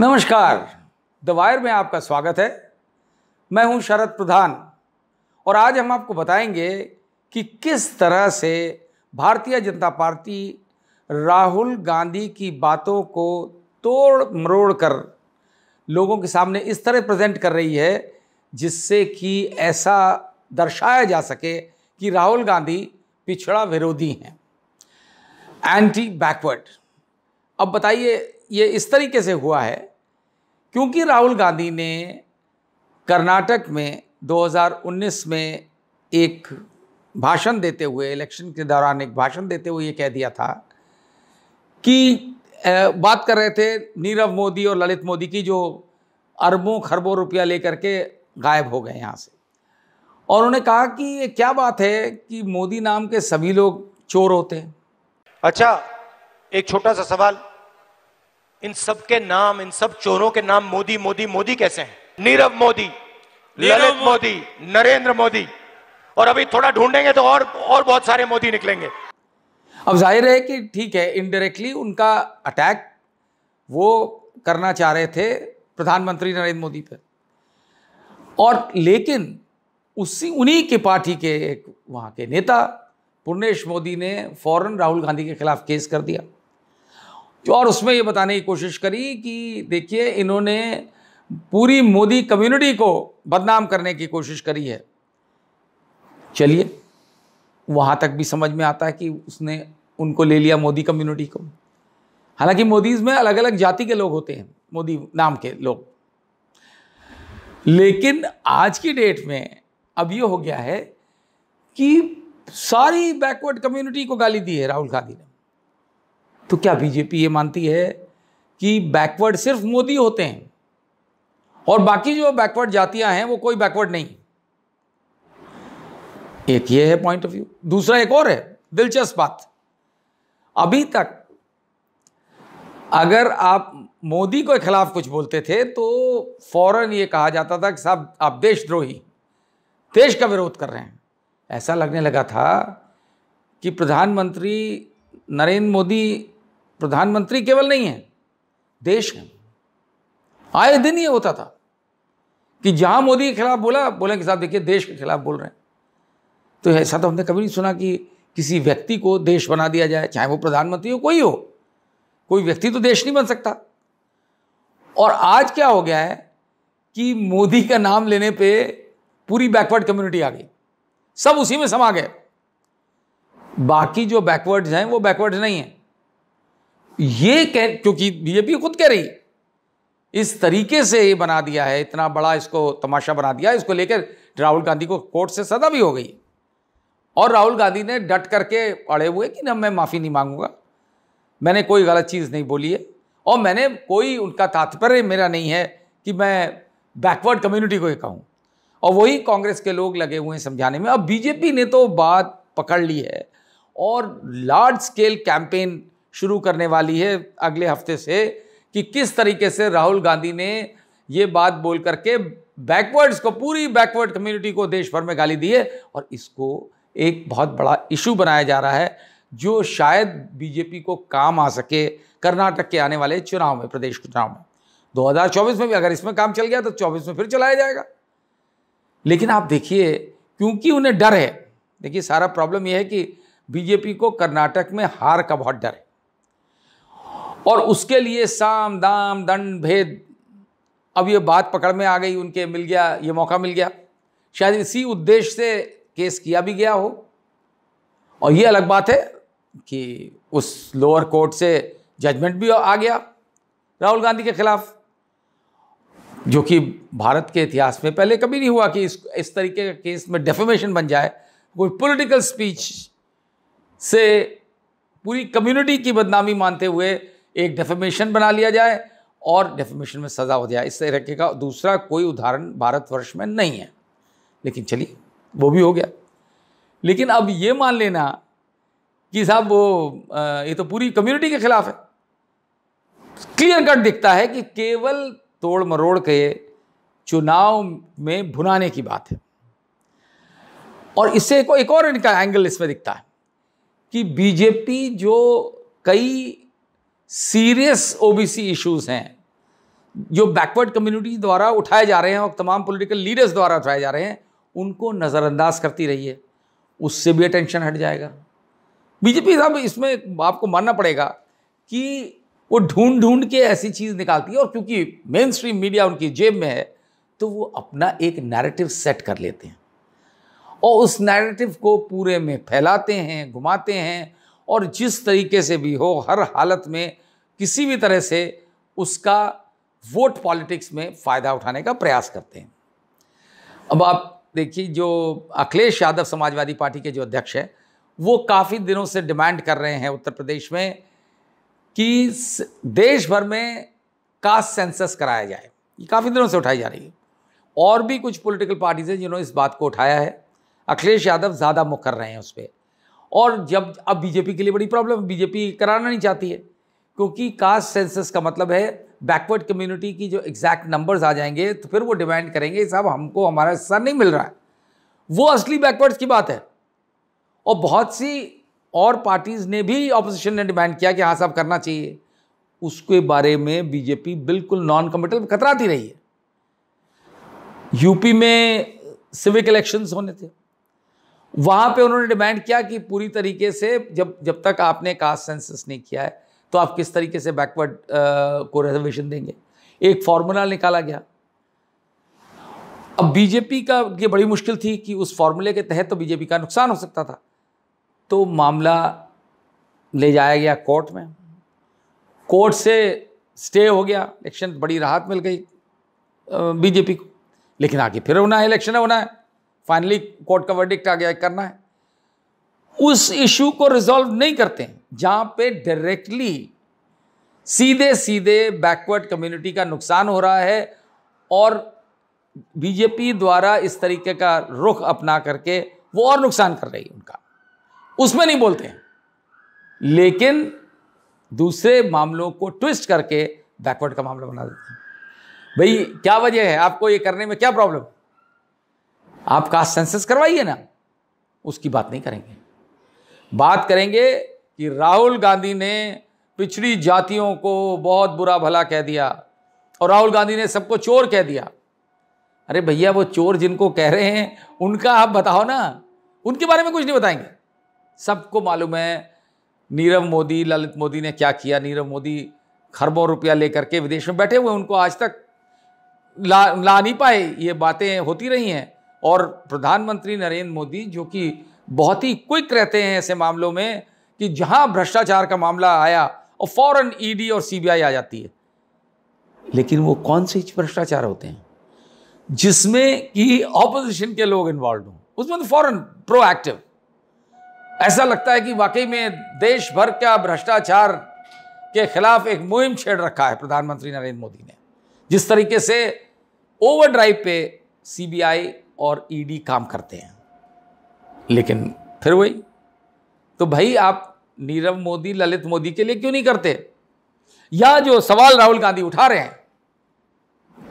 नमस्कार, the wire में आपका स्वागत है। मैं हूं शरद प्रधान और आज हम आपको बताएंगे कि किस तरह से भारतीय जनता पार्टी राहुल गांधी की बातों को तोड़ मरोड़ कर लोगों के सामने इस तरह प्रेजेंट कर रही है जिससे कि ऐसा दर्शाया जा सके कि राहुल गांधी पिछड़ा विरोधी हैं, एंटी बैकवर्ड। अब बताइए ये इस तरीके से हुआ है क्योंकि राहुल गांधी ने कर्नाटक में 2019 में एक भाषण देते हुए, इलेक्शन के दौरान एक भाषण देते हुए ये कह दिया था कि बात कर रहे थे नीरव मोदी और ललित मोदी की जो अरबों खरबों रुपया लेकर के गायब हो गए यहाँ से, और उन्होंने कहा कि ये क्या बात है कि मोदी नाम के सभी लोग चोर होते हैं। अच्छा, एक छोटा सा सवाल, इन सब के नाम, इन सब चोरों के नाम मोदी मोदी मोदी कैसे हैं? नीरव मोदी, ललित मोदी, नरेंद्र मोदी, और अभी थोड़ा ढूंढेंगे तो और बहुत सारे मोदी निकलेंगे। अब जाहिर है कि ठीक है, इनडायरेक्टली उनका अटैक वो करना चाह रहे थे प्रधानमंत्री नरेंद्र मोदी पर, और लेकिन उन्हीं की पार्टी के एक वहाँ के नेता पुर्नेश मोदी ने फौरन राहुल गांधी के खिलाफ केस कर दिया और उसमें ये बताने की कोशिश करी कि देखिए इन्होंने पूरी मोदी कम्युनिटी को बदनाम करने की कोशिश करी है। चलिए, वहाँ तक भी समझ में आता है कि उसने उनको ले लिया, मोदी कम्युनिटी को। हालांकि मोदीज़ में अलग अलग जाति के लोग होते हैं, मोदी नाम के लोग। लेकिन आज की डेट में अब ये हो गया है कि सारी बैकवर्ड कम्युनिटी को गाली दी है राहुल गांधी ने। तो क्या बीजेपी ये मानती है कि बैकवर्ड सिर्फ मोदी होते हैं और बाकी जो बैकवर्ड जातियां हैं वो कोई बैकवर्ड नहीं? एक ये है पॉइंट ऑफ व्यू। दूसरा एक और है दिलचस्प बात, अभी तक अगर आप मोदी के खिलाफ कुछ बोलते थे तो फौरन ये कहा जाता था कि साहब आप देशद्रोही, देश का विरोध कर रहे हैं। ऐसा लगने लगा था कि प्रधानमंत्री नरेंद्र मोदी प्रधानमंत्री केवल नहीं है, देश है। आए दिन ये होता था कि जहां मोदी के खिलाफ बोला, बोले कि साहब देखिए देश के खिलाफ बोल रहे हैं। तो ऐसा तो हमने कभी नहीं सुना कि किसी व्यक्ति को देश बना दिया जाए, चाहे वो प्रधानमंत्री हो, कोई हो, कोई व्यक्ति तो देश नहीं बन सकता। और आज क्या हो गया है कि मोदी का नाम लेने पे पूरी बैकवर्ड कम्युनिटी आ गई, सब उसी में समा गए। बाकी जो बैकवर्ड्स हैं वो बैकवर्ड्स नहीं हैं, ये क्योंकि बीजेपी खुद कह रही। इस तरीके से ये बना दिया है, इतना बड़ा इसको तमाशा बना दिया। इसको लेकर राहुल गांधी को कोर्ट से सजा भी हो गई और राहुल गांधी ने डट करके अड़े हुए कि ना, मैं माफ़ी नहीं मांगूंगा, मैंने कोई गलत चीज़ नहीं बोली है और मैंने कोई, उनका तात्पर्य मेरा नहीं है कि मैं बैकवर्ड कम्युनिटी को ये कहूँ। और वही कांग्रेस के लोग लगे हुए हैं समझाने में। अब बीजेपी ने तो बात पकड़ ली है और लार्ज स्केल कैंपेन शुरू करने वाली है अगले हफ्ते से कि किस तरीके से राहुल गांधी ने ये बात बोल करके बैकवर्ड्स को, पूरी बैकवर्ड कम्युनिटी को देश भर में गाली दी है, और इसको एक बहुत बड़ा इशू बनाया जा रहा है जो शायद बीजेपी को काम आ सके कर्नाटक के आने वाले चुनाव में, प्रदेश के चुनाव में 2024 में भी। अगर इसमें काम चल गया तो 24 में फिर चलाया जाएगा। लेकिन आप देखिए, क्योंकि उन्हें डर है, देखिए सारा प्रॉब्लम यह है कि बीजेपी को कर्नाटक में हार का बहुत डर है और उसके लिए साम दाम दंड भेद, अब ये बात पकड़ में आ गई, उनके मिल गया, ये मौका मिल गया। शायद इसी उद्देश्य से केस किया भी गया हो। और ये अलग बात है कि उस लोअर कोर्ट से जजमेंट भी आ गया राहुल गांधी के खिलाफ, जो कि भारत के इतिहास में पहले कभी नहीं हुआ कि इस तरीके का केस में डेफेमेशन बन जाए, कोई पॉलिटिकल स्पीच से पूरी कम्युनिटी की बदनामी मानते हुए एक डेफेमेशन बना लिया जाए और डेफेमेशन में सज़ा हो जाए। इस तरीके का दूसरा कोई उदाहरण भारतवर्ष में नहीं है। लेकिन चलिए, वो भी हो गया। लेकिन अब ये मान लेना कि साहब वो ये तो पूरी कम्युनिटी के खिलाफ है, क्लियर कट दिखता है कि केवल तोड़ मरोड़ के चुनाव में भुनाने की बात है। और इससे एक और इनका एंगल इसमें दिखता है कि बीजेपी जो कई सीरियस ओबीसी इश्यूज हैं, जो बैकवर्ड कम्युनिटी द्वारा उठाए जा रहे हैं और तमाम पॉलिटिकल लीडर्स द्वारा उठाए जा रहे हैं, उनको नज़रअंदाज करती रहिए, उससे भी अटेंशन हट जाएगा। बीजेपी साहब इसमें आपको मानना पड़ेगा कि वो ढूंढ ढूंढ के ऐसी चीज़ निकालती है, और क्योंकि मेन स्ट्रीम मीडिया उनकी जेब में है तो वो अपना एक नैरेटिव सेट कर लेते हैं और उस नैरेटिव को पूरे में फैलाते हैं, घुमाते हैं, और जिस तरीके से भी हो हर हालत में किसी भी तरह से उसका वोट पॉलिटिक्स में फ़ायदा उठाने का प्रयास करते हैं। अब आप देखिए, जो अखिलेश यादव समाजवादी पार्टी के जो अध्यक्ष हैं, वो काफ़ी दिनों से डिमांड कर रहे हैं उत्तर प्रदेश में कि देश भर में कास्ट सेंसस कराया जाए। ये काफ़ी दिनों से उठाई जा रही है, और भी कुछ पॉलिटिकल पार्टीज़ हैं जिन्होंने इस बात को उठाया है। अखिलेश यादव ज़्यादा मुकर रहे हैं उस पर, और जब अब बीजेपी के लिए बड़ी प्रॉब्लम, बीजेपी कराना नहीं चाहती है, क्योंकि कास्ट सेंसस का मतलब है बैकवर्ड कम्युनिटी की जो एग्जैक्ट नंबर्स आ जाएंगे तो फिर वो डिमांड करेंगे, साहब हमको हमारा हिस्सा नहीं मिल रहा है। वो असली बैकवर्ड्स की बात है, और बहुत सी और पार्टीज़ ने भी, ऑपोजिशन ने डिमांड किया कि हाँ साहब करना चाहिए। उसके बारे में बीजेपी बिल्कुल नॉन कमिटल, कतराती रही है। यूपी में सिविक इलेक्शंस होने थे, वहाँ पे उन्होंने डिमांड किया कि पूरी तरीके से जब तक आपने कास्ट सेंसस नहीं किया है तो आप किस तरीके से बैकवर्ड को रिजर्वेशन देंगे। एक फार्मूला निकाला गया। अब बीजेपी का ये बड़ी मुश्किल थी कि उस फार्मूले के तहत तो बीजेपी का नुकसान हो सकता था, तो मामला ले जाया गया कोर्ट में। कोर्ट से स्टे हो गया इलेक्शन, बड़ी राहत मिल गई बीजेपी को, लेकिन आगे फिर होना है इलेक्शन, होना है। फाइनली कोर्ट का वर्डिक्ट आ गया, करना है। उस इशू को रिजॉल्व नहीं करते जहां पे डायरेक्टली सीधे सीधे बैकवर्ड कम्युनिटी का नुकसान हो रहा है, और बीजेपी द्वारा इस तरीके का रुख अपना करके वो और नुकसान कर रही है उनका, उसमें नहीं बोलते हैं। लेकिन दूसरे मामलों को ट्विस्ट करके बैकवर्ड का मामला बना देते हैं। भाई क्या वजह है आपको ये करने में, क्या प्रॉब्लम? आप कास्ट सेंसस करवाइए ना। उसकी बात नहीं करेंगे, बात करेंगे कि राहुल गांधी ने पिछड़ी जातियों को बहुत बुरा भला कह दिया और राहुल गांधी ने सबको चोर कह दिया। अरे भैया, वो चोर जिनको कह रहे हैं उनका आप बताओ ना, उनके बारे में कुछ नहीं बताएंगे। सबको मालूम है नीरव मोदी, ललित मोदी ने क्या किया। नीरव मोदी खरबों रुपया लेकर के विदेश में बैठे हुए, उनको आज तक ला नहीं पाए। ये बातें होती रही हैं, और प्रधानमंत्री नरेंद्र मोदी जो कि बहुत ही क्विक रहते हैं ऐसे मामलों में, कि जहां भ्रष्टाचार का मामला आया और फौरन ईडी और सीबीआई आ जाती है। लेकिन वो कौन से भ्रष्टाचार होते हैं जिसमें कि ऑपोजिशन के लोग इन्वॉल्व हों, उसमें तो फौरन प्रोएक्टिव। ऐसा लगता है कि वाकई में देश भर का भ्रष्टाचार के खिलाफ एक मुहिम छेड़ रखा है प्रधानमंत्री नरेंद्र मोदी ने। जिस तरीके से ओवरड्राइव पे सीबीआई और ईडी काम करते हैं, लेकिन फिर वही तो भाई, आप नीरव मोदी, ललित मोदी के लिए क्यों नहीं करते? या जो सवाल राहुल गांधी उठा रहे हैं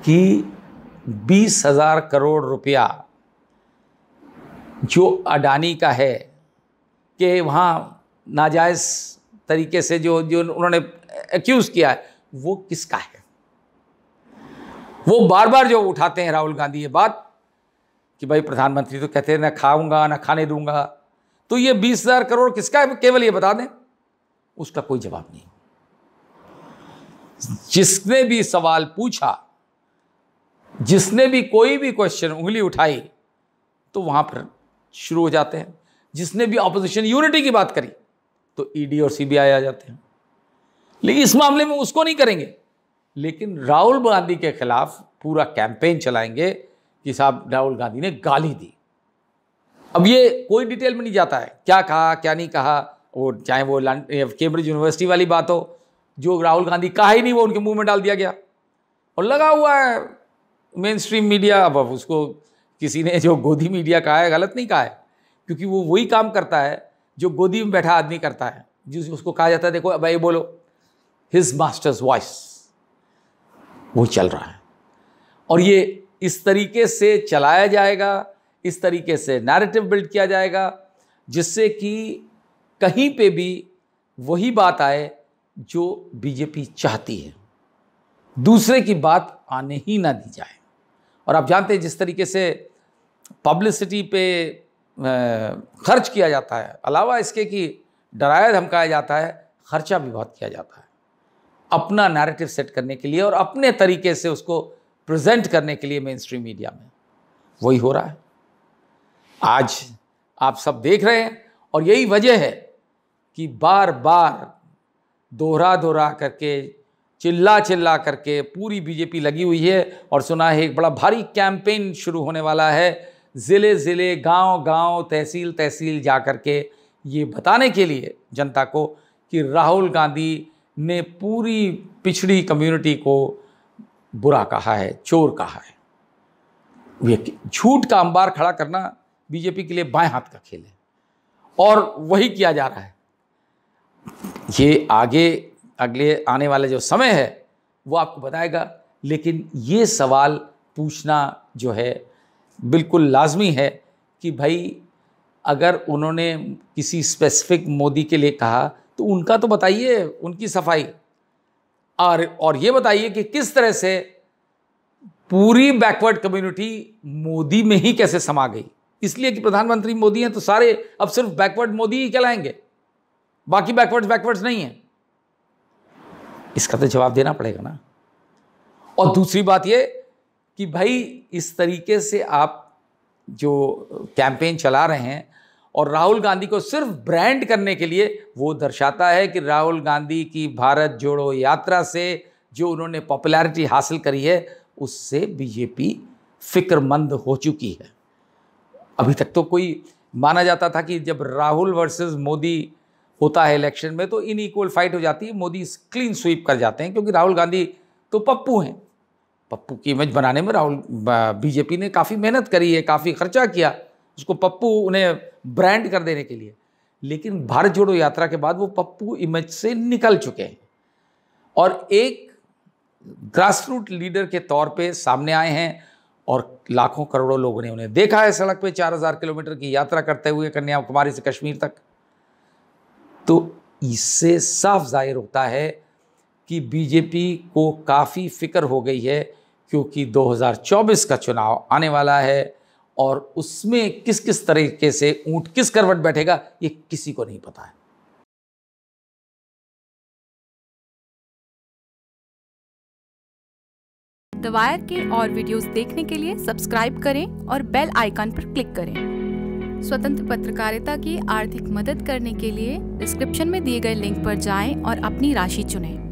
कि 20,000 करोड़ रुपया जो अडानी का है, कि वहाँ नाजायज़ तरीके से जो उन्होंने एक्यूज़ किया है, वो किसका है? वो बार बार जो उठाते हैं राहुल गांधी ये बात कि भाई प्रधानमंत्री तो कहते हैं ना खाऊंगा ना खाने दूंगा, तो ये 20,000 करोड़ किसका है केवल ये बता दें। उसका कोई जवाब नहीं। जिसने भी सवाल पूछा, जिसने भी कोई भी क्वेश्चन, उंगली उठाई, तो वहां पर शुरू हो जाते हैं। जिसने भी ऑपोजिशन यूनिटी की बात करी तो ईडी और सीबीआई आ जाते हैं। लेकिन इस मामले में उसको नहीं करेंगे, लेकिन राहुल गांधी के खिलाफ पूरा कैंपेन चलाएंगे कि साहब राहुल गांधी ने गाली दी। अब ये कोई डिटेल में नहीं जाता है क्या कहा क्या नहीं कहा, वो चाहे वो कैम्ब्रिज यूनिवर्सिटी वाली बात हो, जो राहुल गांधी कहा ही नहीं वो उनके मुंह में डाल दिया गया, और लगा हुआ है मेन स्ट्रीम मीडिया। अब उसको किसी ने जो गोदी मीडिया कहा है गलत नहीं कहा है, क्योंकि वो वही काम करता है जो गोदी में बैठा आदमी करता है, जिस उसको कहा जाता है देखो अब ये बोलो, हिज मास्टर्स वॉइस, वो चल रहा है। और ये इस तरीके से चलाया जाएगा, इस तरीके से नैरेटिव बिल्ड किया जाएगा, जिससे कि कहीं पे भी वही बात आए जो बीजेपी चाहती है। दूसरे की बात आने ही ना दी जाए। और आप जानते हैं जिस तरीके से पब्लिसिटी पे खर्च किया जाता है, अलावा इसके कि डराया धमकाया जाता है, खर्चा भी बहुत किया जाता है अपना नैरेटिव सेट करने के लिए और अपने तरीके से उसको प्रेजेंट करने के लिए मेन स्ट्रीम मीडिया में। वही हो रहा है, आज आप सब देख रहे हैं। और यही वजह है कि बार बार दोहरा करके चिल्ला करके पूरी बीजेपी लगी हुई है। और सुना है एक बड़ा भारी कैंपेन शुरू होने वाला है, ज़िले गांव तहसील जा करके ये बताने के लिए जनता को कि राहुल गांधी ने पूरी पिछड़ी कम्युनिटी को बुरा कहा है, चोर कहा है। ये झूठ का अंबार खड़ा करना बीजेपी के लिए बाएं हाथ का खेल है और वही किया जा रहा है। ये अगले आने वाला जो समय है वो आपको बताएगा। लेकिन ये सवाल पूछना जो है बिल्कुल लाजमी है कि भाई अगर उन्होंने किसी स्पेसिफिक मोदी के लिए कहा तो उनका तो बताइए, उनकी सफाई, और ये बताइए कि किस तरह से पूरी बैकवर्ड कम्युनिटी मोदी में ही कैसे समा गई। इसलिए कि प्रधानमंत्री मोदी हैं तो सारे अब सिर्फ बैकवर्ड मोदी ही कहलाएंगे, बाकी बैकवर्ड्स नहीं है। इसका तो जवाब देना पड़ेगा ना। और दूसरी बात ये कि भाई इस तरीके से आप जो कैंपेन चला रहे हैं और राहुल गांधी को सिर्फ ब्रांड करने के लिए, वो दर्शाता है कि राहुल गांधी की भारत जोड़ो यात्रा से जो उन्होंने पॉपुलैरिटी हासिल करी है उससे बीजेपी फिक्रमंद हो चुकी है। अभी तक तो कोई माना जाता था कि जब राहुल वर्सेस मोदी होता है इलेक्शन में तो इनइक्वल फाइट हो जाती है, मोदी क्लीन स्वीप कर जाते हैं क्योंकि राहुल गांधी तो पप्पू हैं। पप्पू की इमेज बनाने में बीजेपी ने काफ़ी मेहनत करी है, काफ़ी खर्चा किया उसको पप्पू उन्हें ब्रांड कर देने के लिए। लेकिन भारत जोड़ो यात्रा के बाद वो पप्पू इमेज से निकल चुके हैं और एक ग्रासरूट लीडर के तौर पर सामने आए हैं और लाखों करोड़ों लोगों ने उन्हें देखा है सड़क पर 4000 किलोमीटर की यात्रा करते हुए कन्याकुमारी से कश्मीर तक। तो इससे साफ जाहिर होता है कि बीजेपी को काफ़ी फिक्र हो गई है क्योंकि 2024 का चुनाव आने वाला है और उसमें किस किस तरीके से ऊंट किस करवट बैठेगा ये किसी को नहीं पता है। द वायर के और वीडियोस देखने के लिए सब्सक्राइब करें और बेल आइकन पर क्लिक करें। स्वतंत्र पत्रकारिता की आर्थिक मदद करने के लिए डिस्क्रिप्शन में दिए गए लिंक पर जाएं और अपनी राशि चुनें।